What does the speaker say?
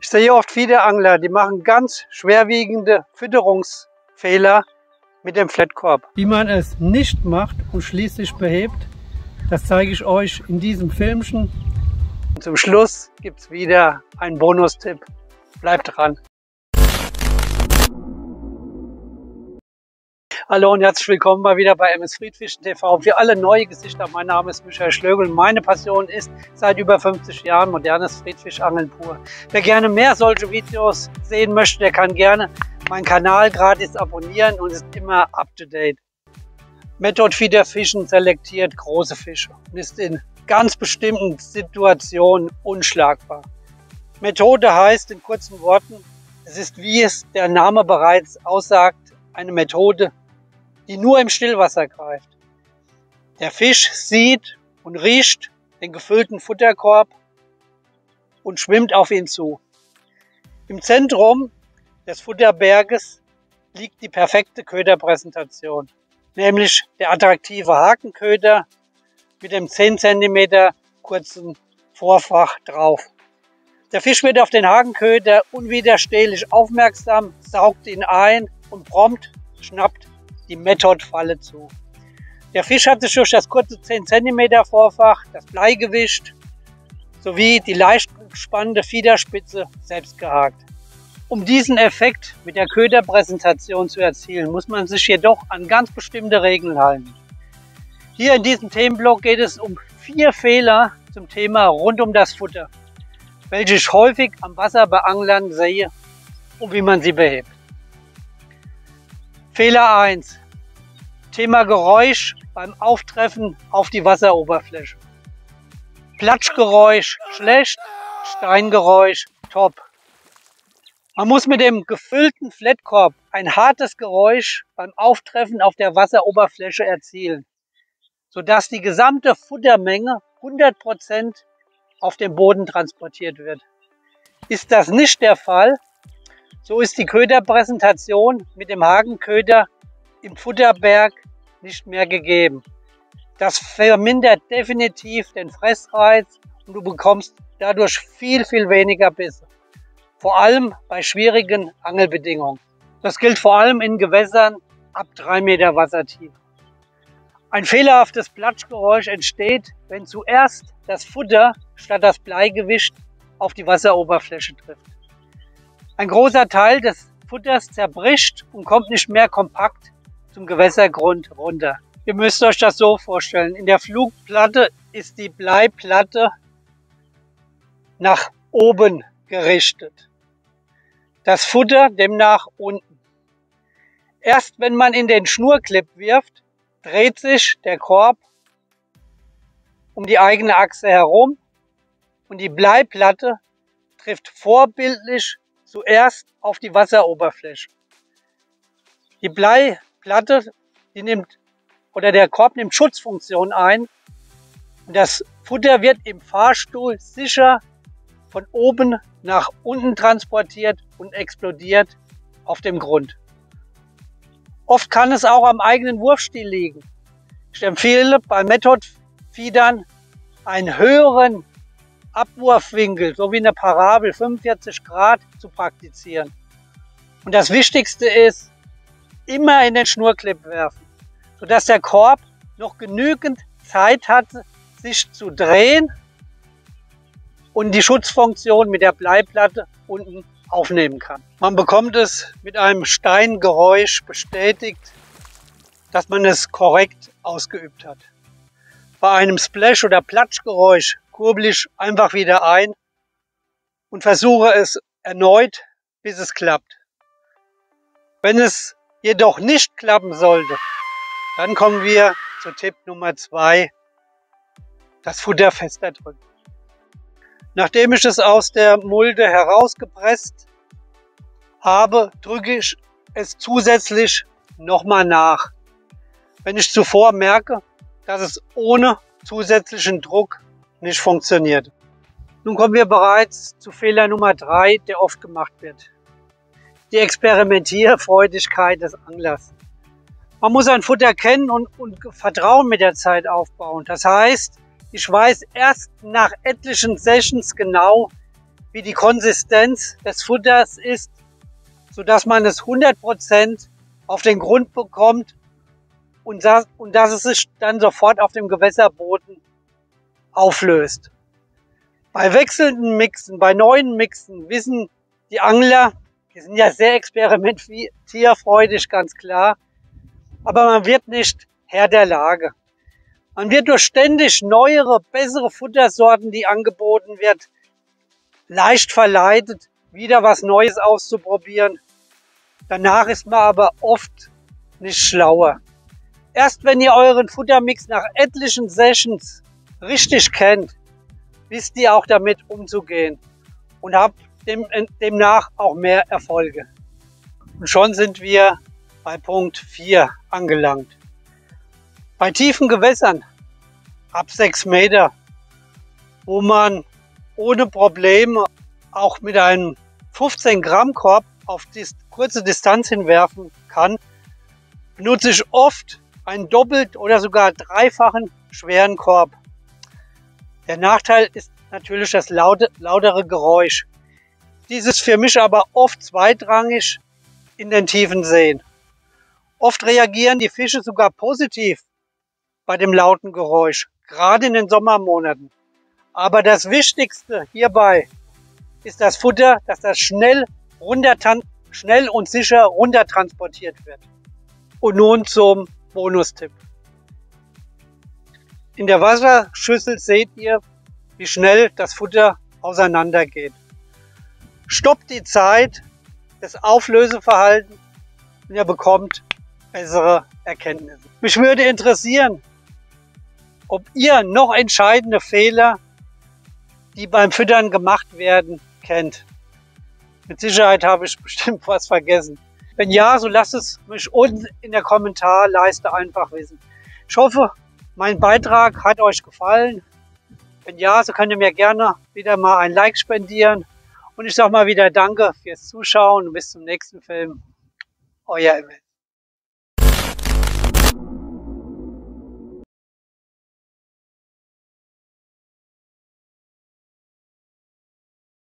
Ich sehe oft viele Angler, die machen ganz schwerwiegende Fütterungsfehler mit dem Flat Korb. Wie man es nicht macht und schließlich behebt, das zeige ich euch in diesem Filmchen. Und zum Schluss gibt es wieder einen Bonustipp. Bleibt dran. Hallo und herzlich willkommen mal wieder bei MS-Friedfischen TV. Für alle neue Gesichter, mein Name ist Michael Schlögl. Meine Passion ist seit über 50 Jahren modernes Friedfischangeln pur. Wer gerne mehr solche Videos sehen möchte, der kann gerne meinen Kanal gratis abonnieren und ist immer up to date. Method Feeder Fischen selektiert große Fische und ist in ganz bestimmten Situationen unschlagbar. Methode heißt in kurzen Worten, es ist, wie es der Name bereits aussagt, eine Methode, die nur im Stillwasser greift. Der Fisch sieht und riecht den gefüllten Futterkorb und schwimmt auf ihn zu. Im Zentrum des Futterberges liegt die perfekte Köderpräsentation, nämlich der attraktive Hakenköder mit dem 10 cm kurzen Vorfach drauf. Der Fisch wird auf den Hakenköder unwiderstehlich aufmerksam, saugt ihn ein und prompt schnappt die Method-Falle zu. Der Fisch hat sich durch das kurze 10 cm Vorfach, das Bleigewicht sowie die leicht spannende Fiederspitze selbst gehakt. Um diesen Effekt mit der Köderpräsentation zu erzielen, muss man sich jedoch an ganz bestimmte Regeln halten. Hier in diesem Themenblock geht es um 4 Fehler zum Thema rund um das Futter, welche ich häufig am Wasser bei Anglern sehe und wie man sie behebt. Fehler 1. Thema Geräusch beim Auftreffen auf die Wasseroberfläche. Platschgeräusch schlecht, Steingeräusch top. Man muss mit dem gefüllten Flatkorb ein hartes Geräusch beim Auftreffen auf der Wasseroberfläche erzielen, sodass die gesamte Futtermenge 100% auf dem Boden transportiert wird. Ist das nicht der Fall, so ist die Köderpräsentation mit dem Hakenköder im Futterberg nicht mehr gegeben. Das vermindert definitiv den Fressreiz und du bekommst dadurch viel, viel weniger Bisse. Vor allem bei schwierigen Angelbedingungen. Das gilt vor allem in Gewässern ab 3 Meter Wassertiefe. Ein fehlerhaftes Platschgeräusch entsteht, wenn zuerst das Futter statt das Bleigewicht auf die Wasseroberfläche trifft. Ein großer Teil des Futters zerbricht und kommt nicht mehr kompakt zum Gewässergrund runter. Ihr müsst euch das so vorstellen. In der Flugplatte ist die Bleiplatte nach oben gerichtet. Das Futter demnach unten. Erst wenn man in den Schnurclip wirft, dreht sich der Korb um die eigene Achse herum und die Bleiplatte trifft vorbildlich zuerst auf die Wasseroberfläche. Die Bleiplatte, der Korb nimmt Schutzfunktion ein und das Futter wird im Fahrstuhl sicher von oben nach unten transportiert und explodiert auf dem Grund. Oft kann es auch am eigenen Wurfstil liegen. Ich empfehle bei Method-Feedern einen höheren Abwurfwinkel, so wie eine Parabel, 45 Grad zu praktizieren. Und das Wichtigste ist, immer in den Schnurclip werfen, sodass der Korb noch genügend Zeit hat, sich zu drehen und die Schutzfunktion mit der Bleiplatte unten aufnehmen kann. Man bekommt es mit einem Steingeräusch bestätigt, dass man es korrekt ausgeübt hat. Bei einem Splash- oder Platschgeräusch kurbel ich einfach wieder ein und versuche es erneut, bis es klappt. Wenn es jedoch nicht klappen sollte, dann kommen wir zu Tipp Nummer 2, das Futter fester drücken. Nachdem ich es aus der Mulde herausgepresst habe, drücke ich es zusätzlich nochmal nach, wenn ich zuvor merke, dass es ohne zusätzlichen Druck nicht funktioniert. Nun kommen wir bereits zu Fehler Nummer 3, der oft gemacht wird. Die Experimentierfreudigkeit des Anglers. Man muss sein Futter kennen und Vertrauen mit der Zeit aufbauen. Das heißt, ich weiß erst nach etlichen Sessions genau, wie die Konsistenz des Futters ist, sodass man es 100% auf den Grund bekommt und dass es sich dann sofort auf dem Gewässerboden auflöst. Bei wechselnden Mixen, bei neuen Mixen wissen die Angler, die sind ja sehr experimentierfreudig, ganz klar, aber man wird nicht Herr der Lage. Man wird durch ständig neuere, bessere Futtersorten, die angeboten wird, leicht verleitet, wieder was Neues auszuprobieren. Danach ist man aber oft nicht schlauer. Erst wenn ihr euren Futtermix nach etlichen Sessions richtig kennt, wisst ihr auch damit umzugehen und habt demnach auch mehr Erfolge. Und schon sind wir bei Punkt 4 angelangt. Bei tiefen Gewässern ab 6 Meter, wo man ohne Probleme auch mit einem 15 Gramm Korb auf kurze Distanz hinwerfen kann, benutze ich oft einen doppelt oder sogar dreifachen schweren Korb. Der Nachteil ist natürlich das lautere Geräusch. Dies ist für mich aber oft zweitrangig in den tiefen Seen. Oft reagieren die Fische sogar positiv bei dem lauten Geräusch, gerade in den Sommermonaten. Aber das Wichtigste hierbei ist das Futter, dass das schnell und sicher runtertransportiert wird. Und nun zum Bonustipp. In der Wasserschüssel seht ihr, wie schnell das Futter auseinandergeht. Stoppt die Zeit, das Auflöseverhalten, und ihr bekommt bessere Erkenntnisse. Mich würde interessieren, ob ihr noch entscheidende Fehler, die beim Füttern gemacht werden, kennt. Mit Sicherheit habe ich bestimmt was vergessen. Wenn ja, so lasst es mich unten in der Kommentarleiste einfach wissen. Ich hoffe, mein Beitrag hat euch gefallen. Wenn ja, so könnt ihr mir gerne wieder mal ein Like spendieren. Und ich sage mal wieder Danke fürs Zuschauen und bis zum nächsten Film. Euer Emil.